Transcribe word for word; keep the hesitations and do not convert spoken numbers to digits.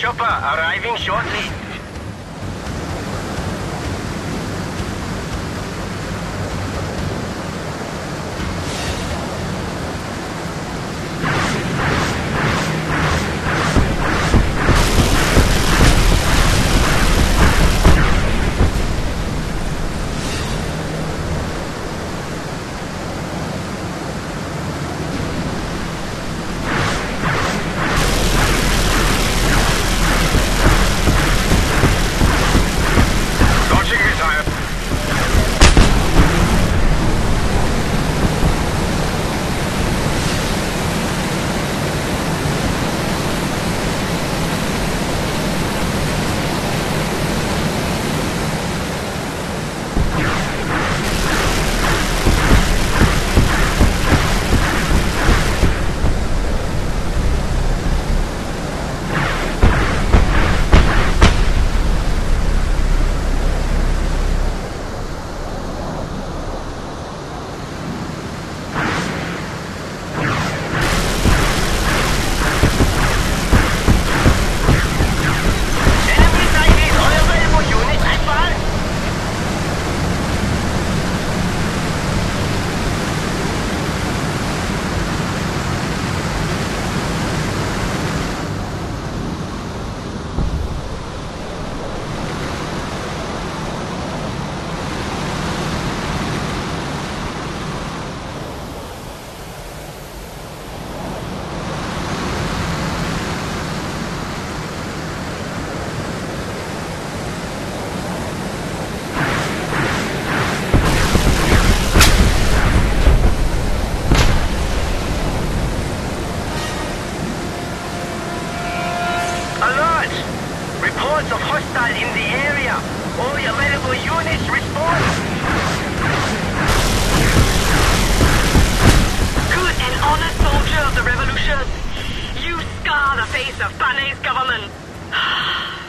chopper arriving shortly. Reports of hostile in the area. All available units respond. Good and honored soldier of the revolution, you scar the face of Panay's government.